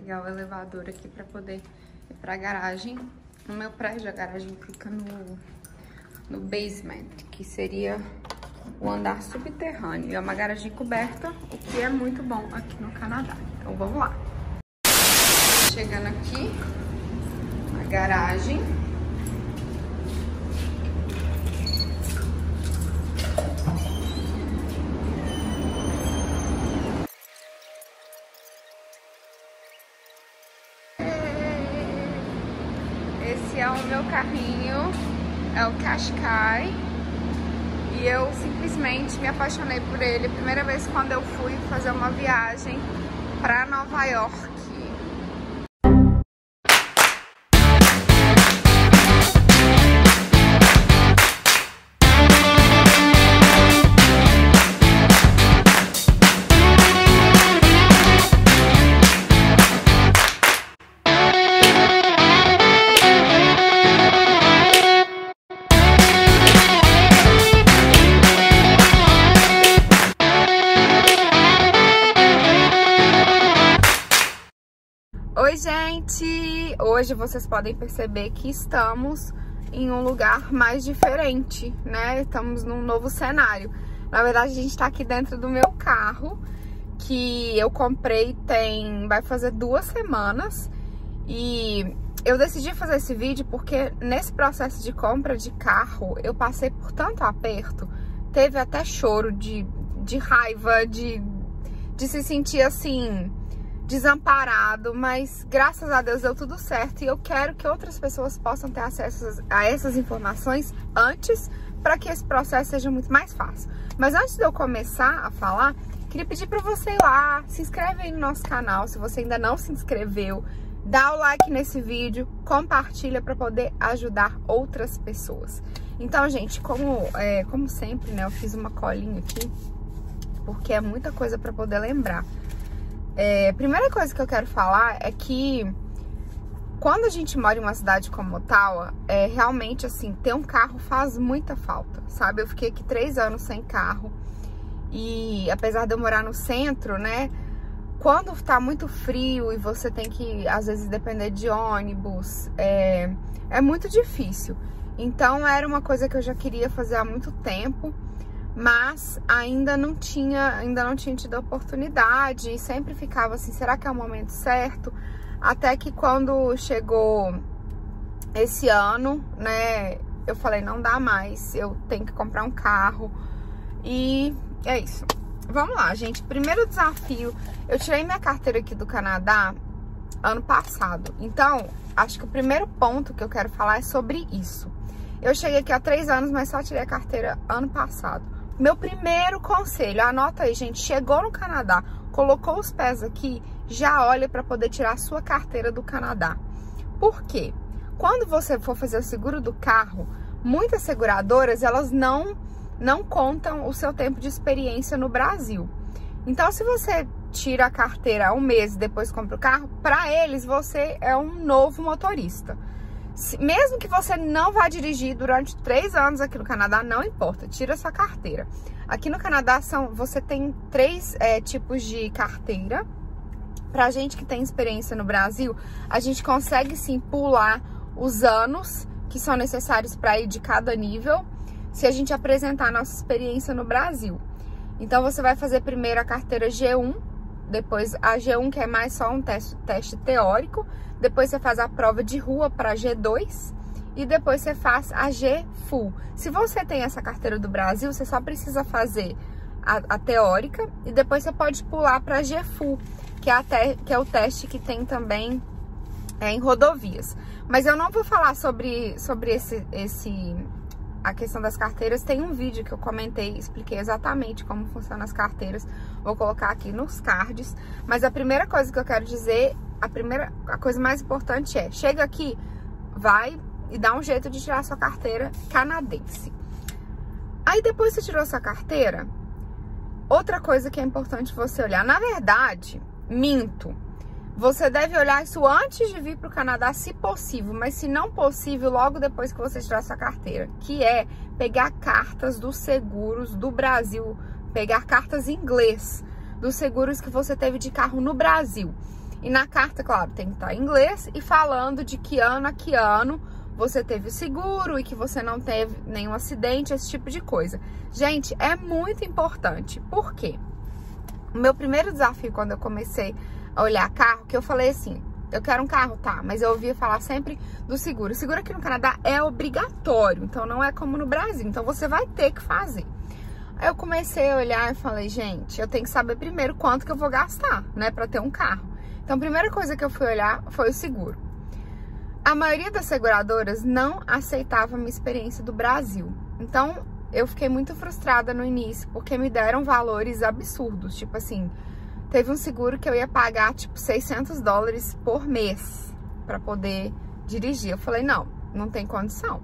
pegar o elevador aqui para poder ir para a garagem. No meu prédio, a garagem fica no basement, que seria o andar subterrâneo. É uma garagem coberta, o que é muito bom aqui no Canadá. Então vamos lá. Chegando aqui na garagem. Esse é o meu carrinho, é o Qashqai, e eu simplesmente me apaixonei por ele. Primeira vez quando eu fui fazer uma viagem para Nova York. Oi, gente! Hoje vocês podem perceber que estamos em um lugar mais diferente, né? Estamos num novo cenário. Na verdade, a gente tá aqui dentro do meu carro, que eu comprei vai fazer 2 semanas. E eu decidi fazer esse vídeo porque nesse processo de compra de carro, eu passei por tanto aperto. Teve até choro de raiva, de se sentir assim, desamparado, mas graças a Deus deu tudo certo, e eu quero que outras pessoas possam ter acesso a essas informações antes, para que esse processo seja muito mais fácil. Mas antes de eu começar a falar, queria pedir para você ir lá, se inscreve aí no nosso canal, se você ainda não se inscreveu, dá o like nesse vídeo, compartilha para poder ajudar outras pessoas. Então, gente, como sempre, né, eu fiz uma colinha aqui, porque é muita coisa para poder lembrar. A primeira coisa que eu quero falar é que quando a gente mora em uma cidade como Ottawa, realmente assim, ter um carro faz muita falta, sabe? Eu fiquei aqui 3 anos sem carro, e apesar de eu morar no centro, né, quando tá muito frio e você tem que, às vezes, depender de ônibus, é muito difícil. Então era uma coisa que eu já queria fazer há muito tempo, mas ainda não tinha tido a oportunidade, e sempre ficava assim, será que é o momento certo? Até que quando chegou esse ano, né, eu falei, não dá mais, eu tenho que comprar um carro, e é isso. Vamos lá, gente, primeiro desafio, eu tirei minha carteira aqui do Canadá ano passado, então acho que o primeiro ponto que eu quero falar é sobre isso. Eu cheguei aqui há 3 anos, mas só tirei a carteira ano passado. Meu primeiro conselho, anota aí, gente, chegou no Canadá, colocou os pés aqui, já olha para poder tirar a sua carteira do Canadá. Por quê? Quando você for fazer o seguro do carro, muitas seguradoras, elas não contam o seu tempo de experiência no Brasil. Então, se você tira a carteira há 1 mês e depois compra o carro, para eles você é um novo motorista. Mesmo que você não vá dirigir durante 3 anos aqui no Canadá, não importa, tira a sua carteira. Aqui no Canadá você tem 3 tipos de carteira. Pra gente que tem experiência no Brasil, a gente consegue sim pular os anos que são necessários para ir de cada nível, se a gente apresentar a nossa experiência no Brasil. Então você vai fazer primeiro a carteira G1, depois a G1, que é mais só um teste teórico, depois você faz a prova de rua para G2 e depois você faz a G Full. Se você tem essa carteira do Brasil, você só precisa fazer a teórica, e depois você pode pular para G Full, que é o teste que tem também em rodovias. Mas eu não vou falar sobre a questão das carteiras. Tem um vídeo que eu comentei, expliquei exatamente como funcionam as carteiras. Vou colocar aqui nos cards. Mas a primeira coisa que eu quero dizer, a coisa mais importante é, chega aqui, vai e dá um jeito de tirar a sua carteira canadense. Aí depois que você tirou a sua carteira, outra coisa que é importante você olhar, na verdade, minto, você deve olhar isso antes de vir para o Canadá, se possível, mas se não possível, logo depois que você tirar sua carteira, que é pegar cartas dos seguros do Brasil, pegar cartas em inglês dos seguros que você teve de carro no Brasil. E na carta, claro, tem que estar em inglês e falando de que ano a que ano você teve seguro e que você não teve nenhum acidente, esse tipo de coisa. Gente, é muito importante. Por quê? O meu primeiro desafio quando eu comecei a olhar carro, que eu falei assim, eu quero um carro, tá, mas eu ouvia falar sempre do seguro. O seguro aqui no Canadá é obrigatório, então não é como no Brasil, então você vai ter que fazer. Aí eu comecei a olhar e falei, gente, eu tenho que saber primeiro quanto que eu vou gastar, né, pra ter um carro. Então a primeira coisa que eu fui olhar foi o seguro. A maioria das seguradoras não aceitava a minha experiência do Brasil. Então, eu fiquei muito frustrada no início, porque me deram valores absurdos. Tipo assim, teve um seguro que eu ia pagar, tipo, $600 por mês para poder dirigir. Eu falei, não, não tem condição.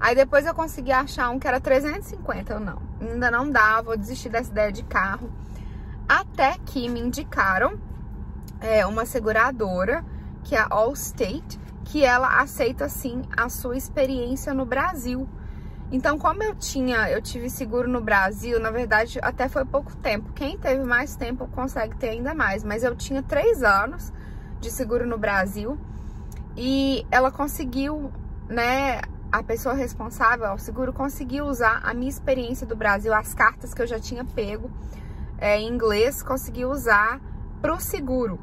Aí depois eu consegui achar um que era 350, eu não. Ainda não dá, vou desistir dessa ideia de carro. Até que me indicaram uma seguradora, que é a Allstate, que ela aceita, sim, a sua experiência no Brasil. Então, como eu tive seguro no Brasil, na verdade, até foi pouco tempo. Quem teve mais tempo consegue ter ainda mais. Mas eu tinha 3 anos de seguro no Brasil e ela conseguiu, né, a pessoa responsável, o seguro, conseguiu usar a minha experiência do Brasil, as cartas que eu já tinha pego em inglês, conseguiu usar pro seguro.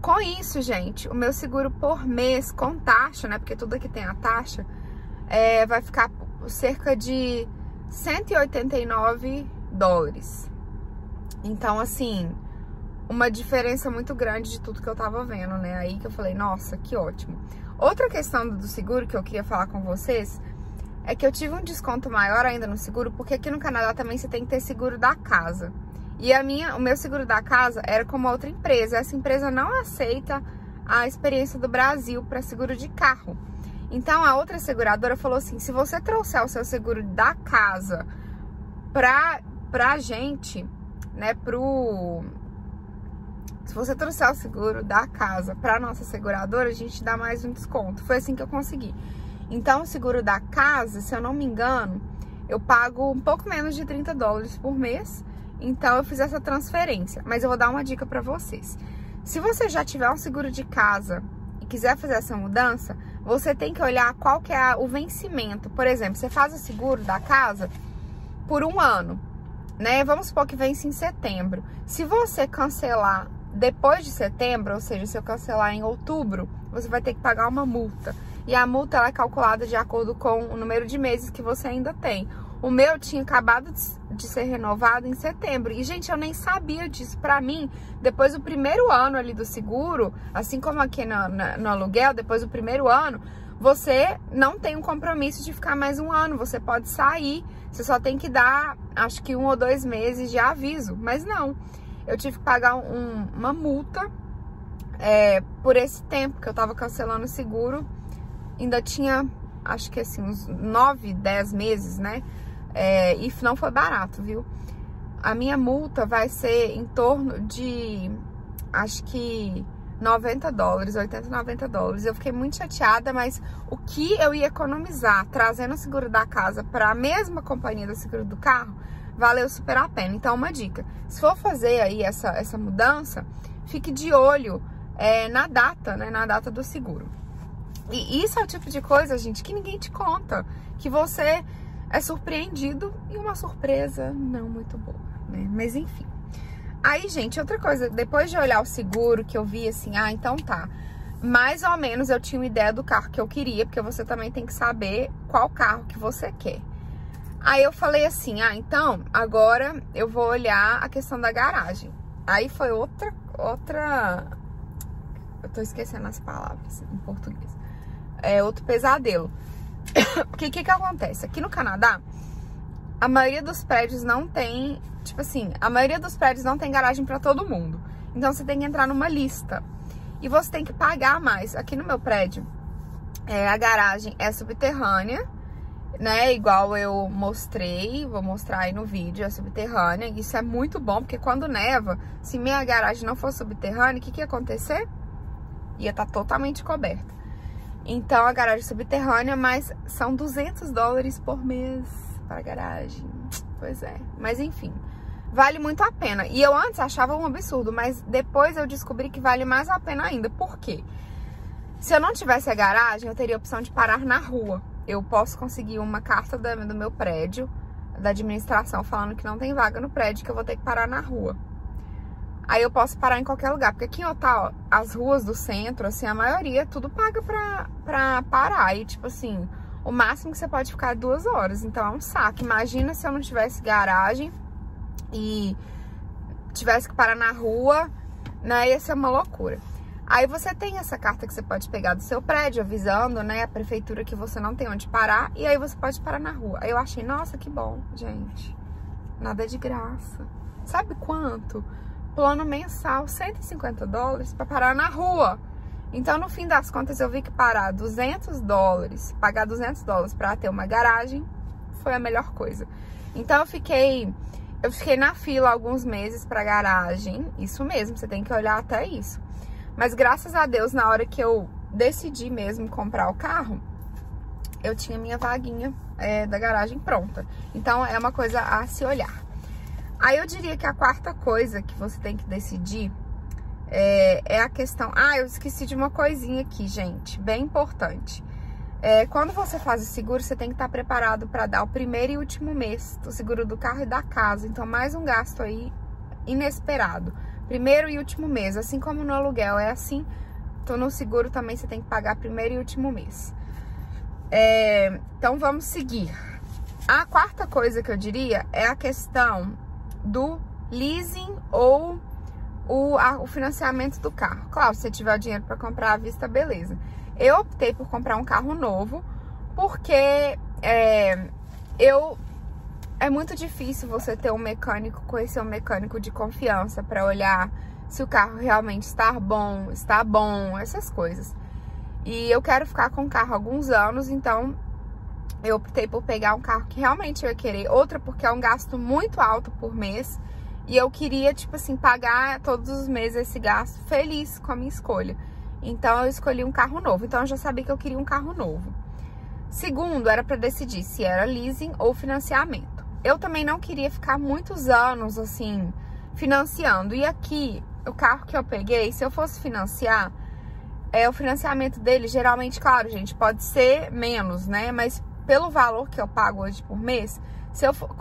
Com isso, gente, o meu seguro por mês, com taxa, né, porque tudo aqui tem a taxa, vai ficar cerca de $189. Então, assim, uma diferença muito grande de tudo que eu tava vendo, né, aí que eu falei, nossa, que ótimo. Outra questão do seguro que eu queria falar com vocês é que eu tive um desconto maior ainda no seguro, porque aqui no Canadá também você tem que ter seguro da casa. E o meu seguro da casa era com uma outra empresa. Essa empresa não aceita a experiência do Brasil para seguro de carro. Então, a outra seguradora falou assim, se você trouxer o seu seguro da casa pra gente, né, se você trouxer o seguro da casa pra nossa seguradora, a gente dá mais um desconto. Foi assim que eu consegui. Então, o seguro da casa, se eu não me engano, eu pago um pouco menos de $30 por mês. Então, eu fiz essa transferência, mas eu vou dar uma dica para vocês. Se você já tiver um seguro de casa e quiser fazer essa mudança, você tem que olhar qual que é o vencimento. Por exemplo, você faz o seguro da casa por um ano, né? Vamos supor que vence em setembro. Se você cancelar depois de setembro, ou seja, se eu cancelar em outubro, você vai ter que pagar uma multa. E a multa ela é calculada de acordo com o número de meses que você ainda tem. O meu tinha acabado de ser renovado em setembro. E, gente, eu nem sabia disso. Pra mim, depois do primeiro ano ali do seguro, assim como aqui no aluguel, depois do primeiro ano, você não tem um compromisso de ficar mais um ano. Você pode sair, você só tem que dar, acho que 1 ou 2 meses de aviso. Mas não, eu tive que pagar uma multa por esse tempo que eu tava cancelando o seguro. Ainda tinha, acho que assim, uns 9, 10 meses, né? E não foi barato, viu? A minha multa vai ser em torno de, acho que $90, 80, $90. Eu fiquei muito chateada, mas o que eu ia economizar trazendo o seguro da casa para a mesma companhia do seguro do carro, valeu super a pena. Então, uma dica, se for fazer aí essa mudança, fique de olho na data, né? Na data do seguro. E isso é o tipo de coisa, gente, que ninguém te conta, que você é surpreendido e uma surpresa não muito boa, né? Mas enfim. Aí, gente, outra coisa, depois de olhar o seguro, que eu vi assim, ah, então tá, mais ou menos eu tinha uma ideia do carro que eu queria, porque você também tem que saber qual carro que você quer. Aí eu falei assim, ah, então agora eu vou olhar a questão da garagem. Aí foi outra... eu tô esquecendo as palavras em português. É outro pesadelo. Porque o que acontece? Aqui no Canadá, a maioria dos prédios não tem, tipo assim, a maioria dos prédios não tem garagem pra todo mundo. Então você tem que entrar numa lista. E você tem que pagar mais. Aqui no meu prédio, a garagem é subterrânea, né? Igual eu mostrei, vou mostrar aí no vídeo, é subterrânea. Isso é muito bom, porque quando neva, se minha garagem não for subterrânea, o que ia acontecer? Ia estar totalmente coberta. Então, a garagem subterrânea, mas são $200 por mês para a garagem. Pois é. Mas, enfim, vale muito a pena. E eu antes achava um absurdo, mas depois eu descobri que vale mais a pena ainda. Por quê? Se eu não tivesse a garagem, eu teria a opção de parar na rua. Eu posso conseguir uma carta do meu prédio, da administração, falando que não tem vaga no prédio, que eu vou ter que parar na rua. Aí eu posso parar em qualquer lugar, porque aqui em Ottawa, as ruas do centro, assim, a maioria, tudo paga pra parar. E, tipo assim, o máximo que você pode ficar é 2 horas, então é um saco. Imagina se eu não tivesse garagem e tivesse que parar na rua, né, ia ser uma loucura. Aí você tem essa carta que você pode pegar do seu prédio, avisando, né, a prefeitura que você não tem onde parar, e aí você pode parar na rua. Aí eu achei, nossa, que bom, gente, nada de graça. Sabe quanto? Plano mensal, 150 dólares para parar na rua. Então, no fim das contas, eu vi que parar 200 dólares, pagar 200 dólares para ter uma garagem, foi a melhor coisa. Então, eu fiquei na fila alguns meses para garagem, isso mesmo, você tem que olhar até isso. Mas graças a Deus, na hora que eu decidi mesmo comprar o carro, eu tinha minha vaguinha da garagem pronta. Então, é uma coisa a se olhar. Aí eu diria que a quarta coisa que você tem que decidir é a questão... Ah, eu esqueci de uma coisinha aqui, gente, bem importante. Quando você faz o seguro, você tem que estar preparado para dar o primeiro e último mês do seguro do carro e da casa. Então, mais um gasto aí inesperado. Primeiro e último mês, assim como no aluguel é assim, então no seguro também você tem que pagar primeiro e último mês. Então vamos seguir. A quarta coisa que eu diria é a questão do leasing ou o financiamento do carro. Claro, se você tiver o dinheiro para comprar à vista, beleza. Eu optei por comprar um carro novo porque é muito difícil você ter um mecânico, conhecer um mecânico de confiança para olhar se o carro realmente está bom, essas coisas. E eu quero ficar com o carro há alguns anos, então eu optei por pegar um carro que realmente eu ia querer. Outra, porque é um gasto muito alto por mês e eu queria, tipo assim, pagar todos os meses esse gasto feliz com a minha escolha. Então eu escolhi um carro novo, então eu já sabia que eu queria um carro novo. Segundo, era para decidir se era leasing ou financiamento. Eu também não queria ficar muitos anos, assim, financiando. E aqui, o carro que eu peguei, se eu fosse financiar, o financiamento dele, geralmente, claro, gente, pode ser menos, né? Mas pelo valor que eu pago hoje por mês,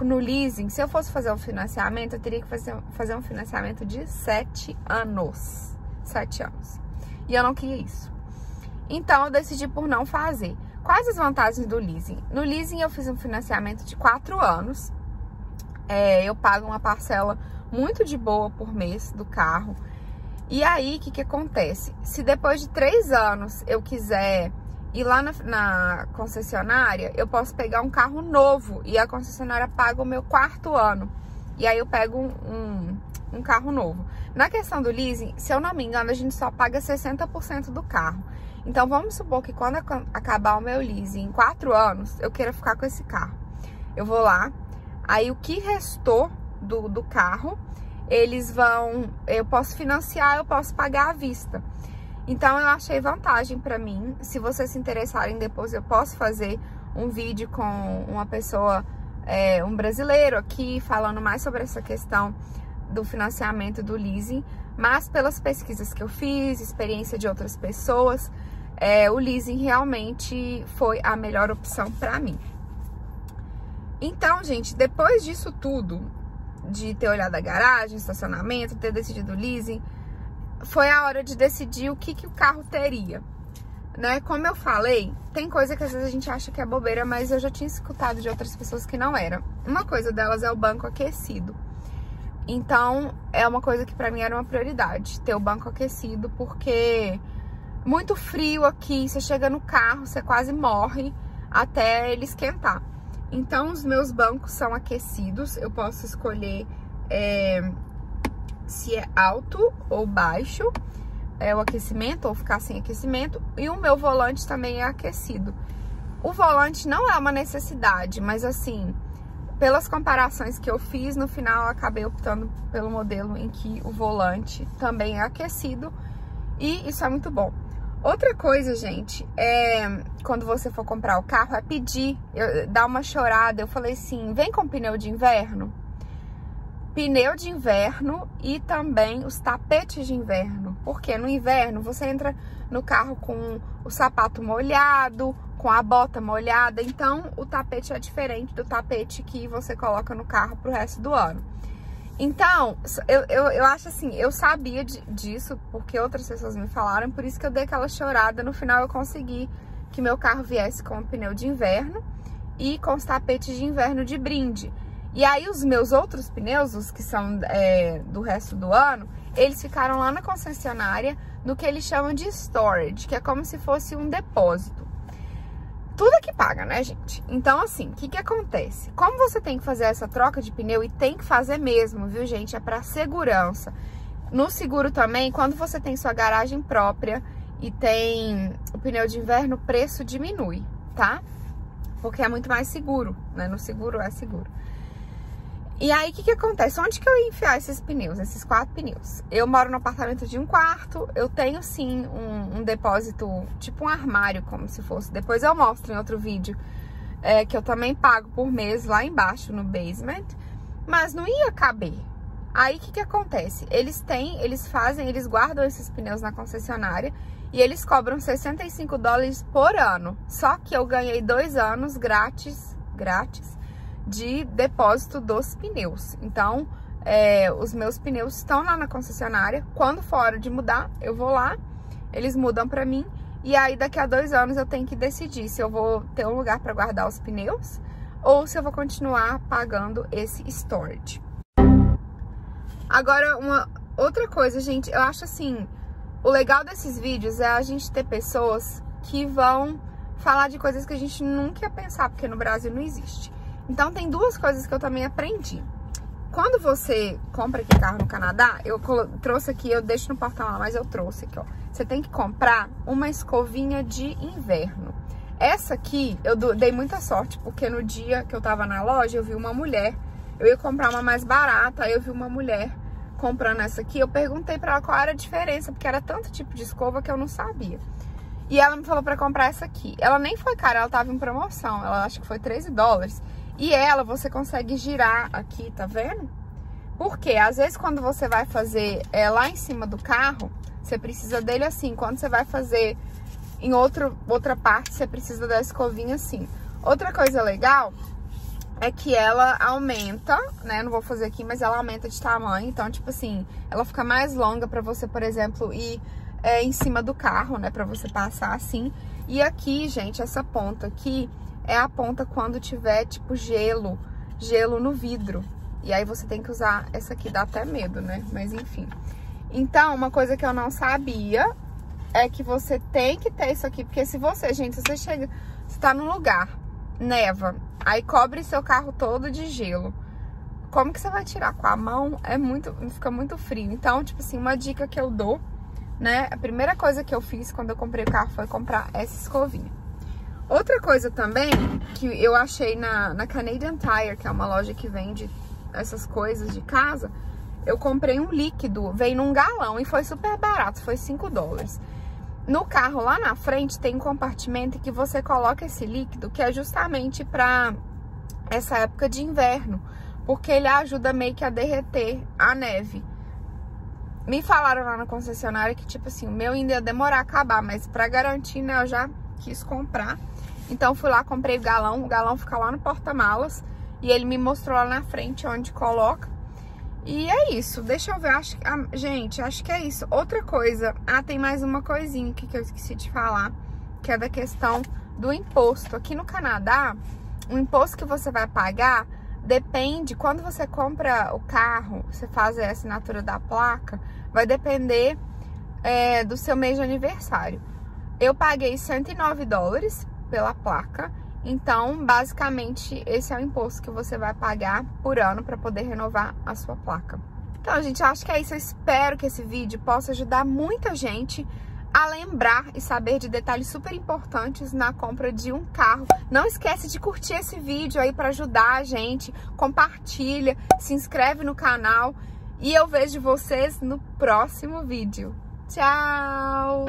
no leasing, se eu fosse fazer um financiamento, eu teria que fazer um financiamento de 7 anos. 7 anos. E eu não queria isso. Então, eu decidi por não fazer. Quais as vantagens do leasing? No leasing eu fiz um financiamento de 4 anos. Eu pago uma parcela muito de boa por mês do carro. E aí, o que acontece? Se depois de 3 anos eu quiser ir lá na concessionária, eu posso pegar um carro novo e a concessionária paga o meu 4º ano. E aí eu pego um carro novo. Na questão do leasing, se eu não me engano, a gente só paga 60% do carro. Então, vamos supor que quando acabar o meu leasing em 4 anos, eu queira ficar com esse carro. Eu vou lá, aí o que restou do carro, eu posso financiar, eu posso pagar à vista. Então, eu achei vantagem pra mim. Se vocês se interessarem depois, eu posso fazer um vídeo com uma pessoa, um brasileiro aqui, falando mais sobre essa questão do financiamento do leasing. Mas pelas pesquisas que eu fiz, experiência de outras pessoas, o leasing realmente foi a melhor opção para mim. Então, gente, depois disso tudo, de ter olhado a garagem, estacionamento, ter decidido o leasing, foi a hora de decidir o que o carro teria, né? Como eu falei, tem coisa que às vezes a gente acha que é bobeira, mas eu já tinha escutado de outras pessoas que não era. Uma coisa delas é o banco aquecido. Então, é uma coisa que pra mim era uma prioridade, ter o banco aquecido, porque muito frio aqui, você chega no carro, você quase morre até ele esquentar. Então, os meus bancos são aquecidos, eu posso escolher se é alto ou baixo, o aquecimento, ou ficar sem aquecimento, e o meu volante também é aquecido. O volante não é uma necessidade, mas assim... Pelas comparações que eu fiz, no final eu acabei optando pelo modelo em que o volante também é aquecido, e isso é muito bom. Outra coisa, gente, quando você for comprar o carro, é pedir, dar uma chorada. Eu falei assim, vem com pneu de inverno. pneu de inverno e também os tapetes de inverno. Porque no inverno você entra no carro com o sapato molhado, com a bota molhada, então o tapete é diferente do tapete que você coloca no carro pro resto do ano. Então, eu acho assim, eu sabia disso porque outras pessoas me falaram, por isso que eu dei aquela chorada. No final eu consegui que meu carro viesse com o pneu de inverno e com os tapetes de inverno de brinde. E aí os meus outros pneus, os que são do resto do ano, eles ficaram lá na concessionária, no que eles chamam de storage, que é como se fosse um depósito. Tudo é que paga, né, gente? Então, assim, o que que acontece? Como você tem que fazer essa troca de pneu, e tem que fazer mesmo, viu, gente? É pra segurança. No seguro também, quando você tem sua garagem própria e tem o pneu de inverno, o preço diminui, tá? Porque é muito mais seguro, né? No seguro é seguro. E aí, o que que acontece? Onde que eu ia enfiar esses pneus, esses 4 pneus? Eu moro num apartamento de 1 quarto, eu tenho sim um depósito, tipo um armário, como se fosse. Depois eu mostro em outro vídeo, que eu também pago por mês lá embaixo no basement, mas não ia caber. Aí, o que que acontece? Eles guardam esses pneus na concessionária e eles cobram $65 por ano. Só que eu ganhei 2 anos grátis, de depósito dos pneus. Então, os meus pneus estão lá na concessionária. Quando for hora de mudar, eu vou lá, eles mudam pra mim, e aí daqui a 2 anos eu tenho que decidir se eu vou ter um lugar pra guardar os pneus ou se eu vou continuar pagando esse storage. Agora, uma outra coisa, gente, eu acho assim, o legal desses vídeos é a gente ter pessoas que vão falar de coisas que a gente nunca ia pensar, porque no Brasil não existe. Então, tem 2 coisas que eu também aprendi. Quando você compra aqui carro no Canadá, eu trouxe aqui, eu deixo no porta-mala, mas eu trouxe aqui, ó. Você tem que comprar uma escovinha de inverno. Essa aqui, eu dei muita sorte, porque no dia que eu tava na loja, eu vi uma mulher. Eu ia comprar uma mais barata, aí eu vi uma mulher comprando essa aqui. Eu perguntei pra ela qual era a diferença, porque era tanto tipo de escova que eu não sabia. E ela me falou pra comprar essa aqui. Ela nem foi cara, ela tava em promoção. Ela acho que foi $13. E ela, você consegue girar aqui, tá vendo? Porque às vezes quando você vai fazer lá em cima do carro, você precisa dele assim. Quando você vai fazer em outra parte, você precisa da escovinha assim. Outra coisa legal é que ela aumenta, né? Não vou fazer aqui, mas ela aumenta de tamanho. Então, tipo assim, ela fica mais longa pra você, por exemplo, ir em cima do carro, né? Pra você passar assim. E aqui, gente, essa ponta aqui é a ponta quando tiver, tipo, gelo no vidro. E aí você tem que usar essa aqui, dá até medo, né? Mas enfim. Então, uma coisa que eu não sabia é que você tem que ter isso aqui. Porque se você chega, você tá num lugar, neva, aí cobre seu carro todo de gelo. Como que você vai tirar? Com a mão? Fica muito frio. Então, tipo assim, uma dica que eu dou, né? A primeira coisa que eu fiz quando eu comprei o carro foi comprar essa escovinha. Outra coisa também que eu achei na Canadian Tire, que é uma loja que vende essas coisas de casa, eu comprei um líquido, veio num galão e foi super barato, foi $5. No carro lá na frente tem um compartimento que você coloca esse líquido, que é justamente para essa época de inverno, porque ele ajuda meio que a derreter a neve. Me falaram lá na concessionária que, tipo assim, o meu ainda ia demorar a acabar, mas pra garantir, né, eu já quis comprar. Então fui lá, comprei o galão fica lá no porta-malas e ele me mostrou lá na frente onde coloca. E é isso, deixa eu ver, gente, acho que é isso. Outra coisa, tem mais uma coisinha aqui que eu esqueci de falar, que é da questão do imposto. Aqui no Canadá, o imposto que você vai pagar depende, quando você compra o carro, você faz a assinatura da placa, vai depender do seu mês de aniversário. Eu paguei $109 pela placa, então basicamente esse é o imposto que você vai pagar por ano para poder renovar a sua placa. Então, gente, acho que é isso. Eu espero que esse vídeo possa ajudar muita gente a lembrar e saber de detalhes super importantes na compra de um carro. Não esquece de curtir esse vídeo aí para ajudar a gente, compartilha, se inscreve no canal e eu vejo vocês no próximo vídeo. Tchau!